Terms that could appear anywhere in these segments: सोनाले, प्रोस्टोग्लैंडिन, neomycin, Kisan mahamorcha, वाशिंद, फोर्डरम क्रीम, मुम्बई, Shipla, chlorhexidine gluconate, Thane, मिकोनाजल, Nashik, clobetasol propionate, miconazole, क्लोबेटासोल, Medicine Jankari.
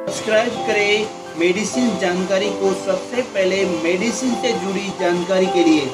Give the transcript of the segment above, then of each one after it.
Subscribe करें medicine जानकारी को सबसे पहले मेडिसिन से जुड़ी जानकारी के लिए।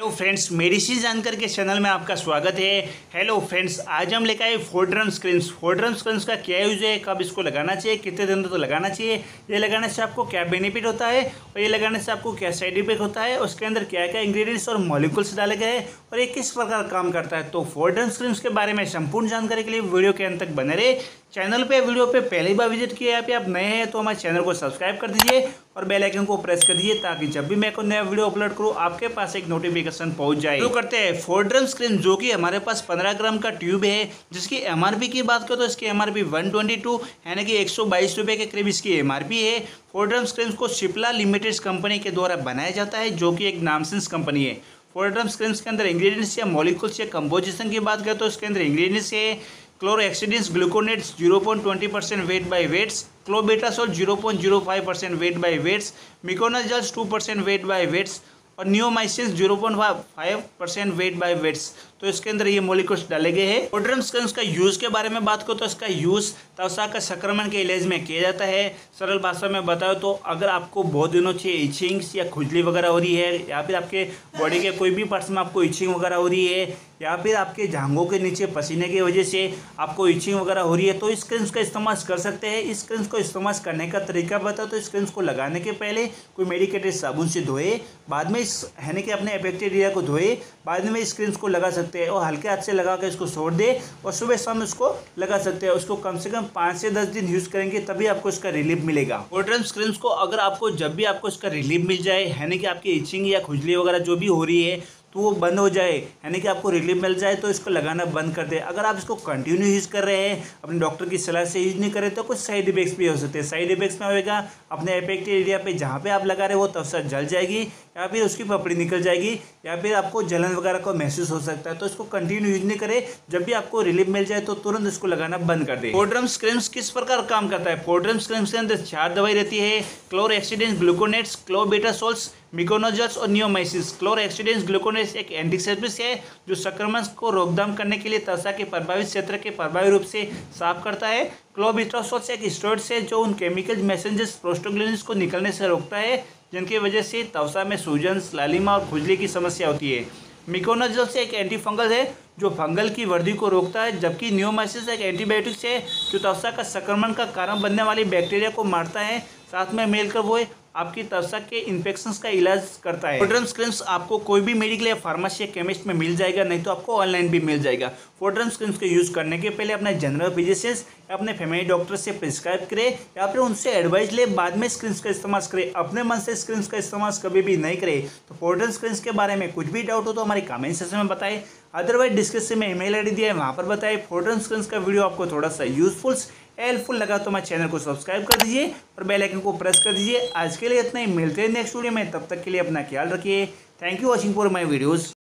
हेलो फ्रेंड्स, मेडिसिन जानकारी के चैनल में आपका स्वागत है। हेलो फ्रेंड्स, आज हम लेकर आए फोर्डरम क्रीम्स का क्या यूज है, कब इसको लगाना चाहिए, कितने दिनों तक लगाना चाहिए, ये लगाने से आपको क्या बेनिफिट होता है और ये लगाने से आपको क्या साइड इफेक्ट होता है, उसके अंदर क्या क्या इंग्रेडिएंट्स और मॉलिक्यूल्स डाले गए हैं और ये किस प्रकार काम करता है। तो फोर्डरम क्रीम्स के बारे में संपूर्ण जानकारी के लिए वीडियो के अंत तक बने रहे। चैनल पे वीडियो पे पहली बार विजिट किया है, आप नए हैं तो हमारे चैनल को सब्सक्राइब कर दीजिए और बेल आइकन को प्रेस कर दीजिए ताकि जब भी मैं कोई नया वीडियो अपलोड करूँ आपके पास एक नोटिफिकेशन पहुंच जाए। शुरू करते हैं। फोर्डरम क्रीम जो कि हमारे पास 15 ग्राम का ट्यूब है, जिसकी MRP की बात करें तो इसकी MRP 122 यानी कि 122 रुपये के करीब इसकी MRP है। फोर्डरम क्रीम्स को शिपला लिमिटेड कंपनी के द्वारा बनाया जाता है, जो कि एक नामसेंस कंपनी है। फोर्डरम क्रीम्स के अंदर इंग्रेडिएंट्स या मॉलिक्यूल्स या कंपोजिशन की बात करें तो इसके अंदर इंग्रेडिएंट्स है chlorhexidine gluconate 0.20% weight by weights, क्लोबेटासोल 0.05% weight by weights, मिकोनाजल 2% weight by weights और नियोमाइसिन 0.5% वेट बाय वेट्स। तो इसके अंदर ये मॉलिक्यूल्स डाले गए हैं। फोर्डरम क्रीम्स का यूज़ के बारे में बात करो तो इसका यूज़ त्वचा का संक्रमण के इलाज में किया जाता है। सरल भाषा में बताओ तो अगर आपको बहुत दिनों से इचिंग्स या खुजली वगैरह हो रही है, या फिर आपके बॉडी के कोई भी पार्ट्स में आपको इचिंग वगैरह हो रही है, या फिर आपके जांघों के नीचे पसीने की वजह से आपको इचिंग वगैरह हो रही है, तो इस क्रीम्स का इस्तेमाल कर सकते हैं। इस क्रीम्स को इस्तेमाल करने का तरीका बताओ तो इस क्रीम्स को लगाने के पहले कोई मेडिकेटेड साबुन से धोए, बाद में इस यानी कि अपने अफेक्टेड एरिया को धोए, बाद में इस क्रीम्स को लगा सकते हैं और हल्के हाथ से लगा कर इसको छोड़ दे और सुबह शाम इसको लगा सकते हैं। उसको कम से कम 5 से 10 दिन यूज़ करेंगे तभी आपको इसका रिलीफ मिलेगा। फोर्डरम क्रीम्स को अगर आपको जब भी आपको इसका रिलीफ मिल जाए, यानी कि आपकी इचिंग या खुजली वगैरह जो भी हो रही है तो वो बंद हो जाए, यानी कि आपको रिलीफ मिल जाए तो इसको लगाना बंद कर दे। अगर आप इसको कंटिन्यू यूज़ कर रहे हैं, अपने डॉक्टर की सलाह से यूज़ नहीं करें तो कुछ साइड इफेक्ट्स भी हो सकते हैं। साइड इफेक्ट्स में होगा अपने अफेक्टेड एरिया पे जहाँ पे आप लगा रहे हो वो त्वचा जल जाएगी, या फिर उसकी पपड़ी निकल जाएगी, या फिर आपको जलन वगैरह का महसूस हो सकता है। तो इसको कंटिन्यू यूज नहीं करें, जब भी आपको रिलीफ मिल जाए तो तुरंत इसको लगाना बंद कर दें। फोर्डरम क्रीम्स किस प्रकार काम करता है? फोर्डरम क्रीम्स के अंदर 4 दवाई रहती है, क्लोरहेक्सिडिन ग्लूकोनेट्स, क्लोबेटासोल्स, मिकोनाजल्स और नियोमाइसिन। क्लोरहेक्सिडिन ग्लूकोनेट्स एक एंटीसेप्टिक है जो संक्रमण को रोकथाम करने के लिए त्वचा के प्रभावित क्षेत्र के प्रभावी रूप से साफ करता है। क्लोबेटासोल्स एक स्टेरॉइड है जो उन केमिकल मैसेंजर्स प्रोस्टोग्लैंडिन्स को निकलने से रोकता है, जिनकी वजह से त्वचा में सूजन, लालिमा और खुजली की समस्या होती है। मिकोनाजल्स एक एंटीफंगल है जो फंगल की वृद्धि को रोकता है, जबकि नियोमाइसिन एक एंटीबायोटिक्स है जो त्वचा का संक्रमण का कारण बनने वाली बैक्टीरिया को मारता है। साथ में मिलकर वो आपकी त्वचा के इन्फेक्शंस का इलाज करता है। फोर्डरम क्रीम्स आपको कोई भी मेडिकल या फार्मेसी या केमिस्ट में मिल जाएगा, नहीं तो आपको ऑनलाइन भी मिल जाएगा। फोर्डरम क्रीम्स को यूज़ करने के पहले अपने जनरल फिजिशियन या अपने फैमिली डॉक्टर से प्रिस्क्राइब करें या फिर उनसे एडवाइस ले, बाद में क्रीम्स का इस्तेमाल करें। अपने मन से क्रीम्स का इस्तेमाल कभी भी नहीं करें। तो फोर्डरम क्रीम्स के बारे में कुछ भी डाउट हो तो हमारे कमेंट सेक्शन में बताएं, अदरवाइज डिस्क्रिप्शन में email ID दिया है, वहाँ पर बताएं। फोर्डरम क्रीम्स का वीडियो आपको थोड़ा सा यूजफुल हेल्पफुल लगा तो हमारे चैनल को सब्सक्राइब कर दीजिए और बेल आइकन को प्रेस कर दीजिए। आज के लिए इतना ही, मिलते हैं नेक्स्ट वीडियो में, तब तक के लिए अपना ख्याल रखिए। Thank you watching for my videos.